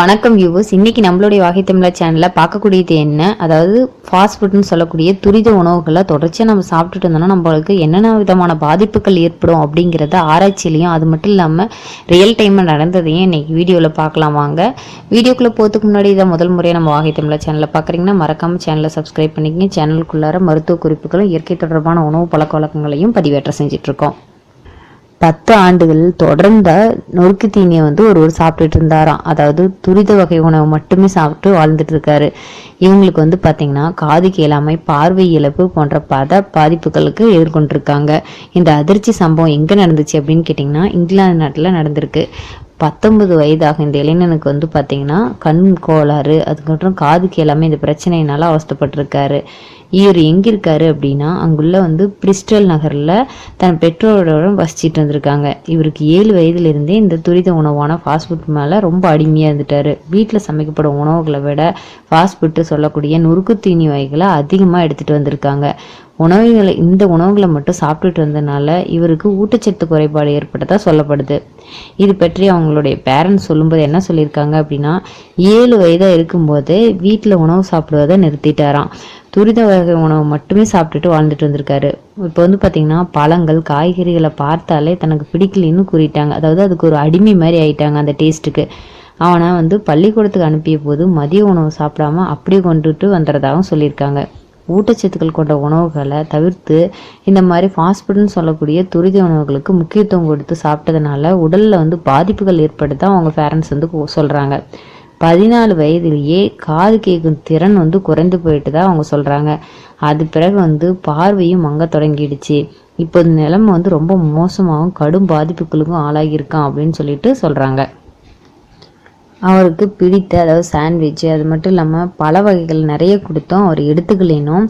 வணக்கம் viewers இன்னைக்கு நம்மளுடைய வாகை தமிழ் சேனல்ல பார்க்கக்கூடியது என்ன அதாவது ஃபாஸ்ட் ஃபுட் னு சொல்லக்கூடிய துரித உணவுகளை தொடர்ந்து நம்ம சாப்பிட்டுட்டு இருந்தோம்னா நமக்கு என்னென்ன விதமான பாதிப்புகள் ஏற்படும் அப்படிங்கறதை ஆராய்ச்சியிலயும் அது மட்டும் இல்லாம ரியல் டைம்ல நடந்ததையும் இன்னைக்கு வீடியோல பார்க்கலாம் வாங்க வீடியோக்குள்ள போறதுக்கு முன்னாடி இத முதல் முறையா நம்ம வாகை தமிழ் சேனல்ல பார்க்கறீங்கன்னா மறக்காம சேனலை சப்ஸ்கிரைப் பண்ணிக்கங்க சேனலுக்குள்ளார மருத்துவ குறிப்புகளும் இயற்கை தொடர்பான உணவு பழக்கவழக்கங்களையும் பதிவேற்ற செஞ்சிட்டு இருக்கோம் 10 ஆண்டுகள் தொடர்ந்து நொறுக்கு தீனியை வந்து ஒருவர் சாப்பிட்டுட்டு இருந்தாராம் அதாவது துரித வகை உணவு மட்டுமே சாப்பிட்டு வாழ்ந்துட்டு இருக்காரு இவங்களுக்கு வந்து பாத்தீங்கன்னா காது கேளாமை பார்வை இழப்பு போன்ற பல பாதிப்புகளுக்கு எதிர்கொண்டிருக்காங்க இந்த அதிர்ச்சி சம்பவம் எங்க நடந்துச்சு அப்படினு கேட்டிங்கன்னா இங்கிலாந்து நாட்டுல நடந்துருக்கு 19 வயதாக இந்த இளைஞனுக்கு வந்து பாத்தீங்கன்னா கண் கோளாறு அதுக்கப்புறம் காது கேளாமை இந்த பிரச்சனையினால அவஸ்தைப்பட்டிருக்காரு இவர் எங்க இருக்காரு அப்படினா அங்குள்ள வந்து பிரிஸ்டல் நகர்ல தன் பெற்றோரோட வசிச்சிட்டு இருந்திருக்காங்க இவருக்கு 7 வயதில இருந்தே இந்த துரித உணவான ஃபாஸ்ட் ஃபுட் மேல ரொம்ப அடிமையா இருந்துட்டாரு வீட்ல சமைக்கப்படும் உணவுகளை விட ஃபாஸ்ட் ஃபுட் சொல்லக்கூடிய நொறுக்கு தீனி வகைகளை அதிகமா எடுத்துட்டு வந்திருக்காங்க உணவுகளை இந்த உணவுகளை மட்டும் சாப்பிட்டுட்டு வந்தனால இவருக்கு ஊட்டச்சத்து குறைபாடு ஏற்பட்டதா சொல்லப்படுது இது பற்றி அவங்களுடைய பேரண்ட்ஸ் சொல்லும்போது என்ன சொல்லிருக்காங்க அப்படினா 7 வயதா இருக்கும்போது வீட்ல உணவு சாப்பிடுவதை நிறுத்திட்டாராம் துரித வகை உணவு மட்டுமே சாப்பிட்டுட்டு வாழ்ந்துட்டு வந்திருக்காரு இப்போ வந்து பாத்தீங்கன்னா பழங்கள் காய்கறிகளை பார்த்தாலே தனக்கு பிடிக்கலன்னு கூறிட்டாங்க அதாவது அதுக்கு ஒரு அடிமை மாதிரி ஆயிட்டாங்க அந்த டேஸ்ட்டுக்கு ஆனா வந்து பள்ளிக்கூடத்துக்கு அனுப்பிய போது மதிய உணவு சாப்பிடாம அப்படியே கொண்டுட்டு வந்தறதாவும் சொல்லியிருக்காங்க ஊட்டச்சத்துக்கள் கொண்ட உணவுகளை தவிர்த்து இந்த மாதிரி ஃபாஸ்ட் ஃபுட்னு சொல்லக்கூடிய துரித உணவுகளுக்கு முக்கியத்துவம் கொடுத்து சாப்பிட்டதனால உடல்ல வந்து பாதிப்புகள் ஏற்படுதா அவங்க பேரண்ட்ஸ் வந்து சொல்றாங்க 14 வயதிலேயே காது கேக்கும் திறன் வந்து குறைந்து போயிட்டதா அவங்க சொல்றாங்க அது பிறகு வந்து பார்வையும் மங்க தொடங்கிடுச்சு இப்போ நிலைமை வந்து ரொம்ப மோசமாகவும் கடும் பாதிப்புகளுக்கும் ஆளாகி இருக்கான் அப்படின்னு சொல்லிட்டு சொல்றாங்க அவருக்கு பிடித்த அதாவது சாண்ட்விச் அது மட்டும் இல்லாம பல வகைகள் நிறைய கொடுத்தோம் அவர் எடுத்துக்கலேனும்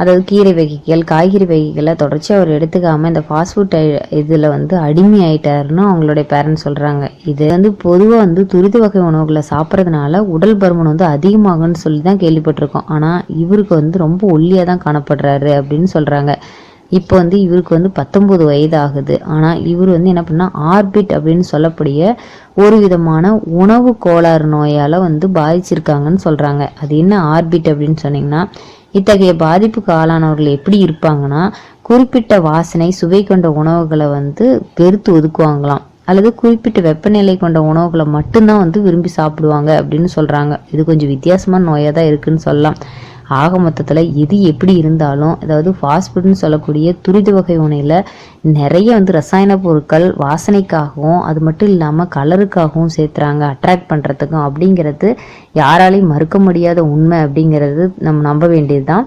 அதாவது கீரை வகைகள் காய்கறி வகைகளை தொடர்ச்சி அவர் எடுத்துக்காம இந்த ஃபாஸ்ட் ஃபுட் இதுல வந்து அடிமை ஆயிட்டாருன்னு அவங்களுடைய பேரண்ட்ஸ் சொல்றாங்க இது வந்து பொதுவா வந்து துரித வகை உணவுகளை சாப்பிட்றதுனால உடல் பருமன் வந்து அதிகமாகும்னு சொல்லி தான் கேள்விப்பட்டிருக்கோம் ஆனா இவருக்கு வந்து ரொம்ப ஒல்லியா தான் காணப்படுறாரு அப்படின்னு சொல்றாங்க இப்போ வந்து இவருக்கு வந்து 19 வயது ஆகுது ஆனா இவர் வந்து என்ன பண்ணா ஆர்பிட் அப்படினு சொல்லக்கூடிய ஒரு விதமான உணவு கோளாறு நோயால வந்து பாதிச்சிருக்காங்கன்னு சொல்றாங்க அது என்ன ஆர்பிட் அப்படினு சொன்னீங்கன்னா இத்தகைய பாதிப்புக்கு ஆளானவர்கள் எப்படி இருப்பாங்கன்னா குறிப்பிட்ட வாசனை சுவை கொண்ட உணவுகளை வந்து வெறுத்து ஒதுக்குவாங்களாம் அல்லது குறிப்பிட்ட வெப்பநிலை கொண்ட உணவுகளை மட்டும்தான் வந்து விரும்பி சாப்பிடுவாங்க அப்படின்னு சொல்றாங்க இது கொஞ்சம் வித்தியாசமான நோயா தான் இருக்குன்னு சொல்லலாம் ஆக மொத்தத்துல எது எப்படி இருந்தாலும் அதாவது ஃபாஸ்ட் ஃபுட்னு சொல்லக்கூடிய துரித வகை உணவுல நிறைய வந்து ரசாயன பொருட்கள் வாசனைக்காகவும் அது மட்டும் இல்லாம கலருக்காகவும் சேர்த்துறாங்க அட்ராக்ட் பண்றதுக்கும் அப்படிங்கிறது யாராலையும் மறுக்க முடியாத உண்மை அப்படிங்கிறது நம்ம நம்ப வேண்டியதுதான்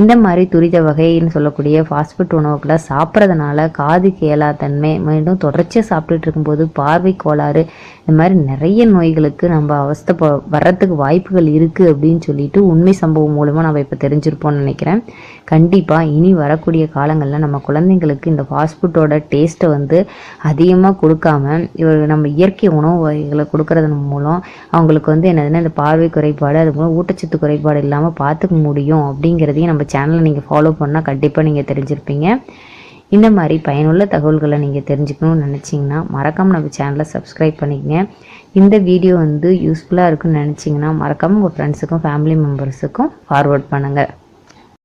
இந்த மாதிரி துரித வகைன்னு சொல்லக்கூடிய ஃபாஸ்ட் ஃபுட் உணவுகளை சாப்பிட்றதுனால காது கேளா தன்மை மீண்டும் தொடர்ச்சியாக சாப்பிட்டுட்டு இருக்கும்போது பார்வை கோளாறு இந்த மாதிரி நிறைய நோய்களுக்கு நம்ம அவஸ்தை வர்றதுக்கு வாய்ப்புகள் இருக்குது அப்படின்னு சொல்லிட்டு உண்மை சம்பவம் மூலமாக நம்ம இப்போ தெரிஞ்சிருப்போம்னு நினைக்கிறேன் கண்டிப்பாக இனி வரக்கூடிய காலங்களில் நம்ம குழந்தைங்களுக்கு இந்த ஃபாஸ்ட் ஃபுட்டோட டேஸ்ட்டை வந்து அதிகமாக கொடுக்காம நம்ம இயற்கை உணவு வகைகளை கொடுக்கறதன் மூலம் அவங்களுக்கு வந்து என்னதுன்னா இந்த பார்வை குறைபாடு அது மூலம் ஊட்டச்சத்து குறைபாடு இல்லாமல் பார்த்துக்க முடியும் அப்படிங்கிறதையும் நம்ம சேனலை நீங்க ஃபாலோ பண்ணா கண்டிப்பா நீங்க தெரிஞ்சிருப்பீங்க இந்த மாதிரி பயனுள்ள தகவல்களை நீங்க தெரிஞ்சுக்கணும்னு நினைச்சீங்கன்னா மறக்காம நம்ம சேனலை சப்ஸ்கிரைப் பண்ணிக்கங்க இந்த வீடியோ வந்து யூஸ்ஃபுல்லா இருக்குன்னு நினைச்சீங்கன்னா மறக்காம உங்க ஃப்ரெண்ட்ஸுக்கும் ஃபேமிலி மெம்பர்ஸுக்கும் ஃபார்வர்ட் பண்ணுங்க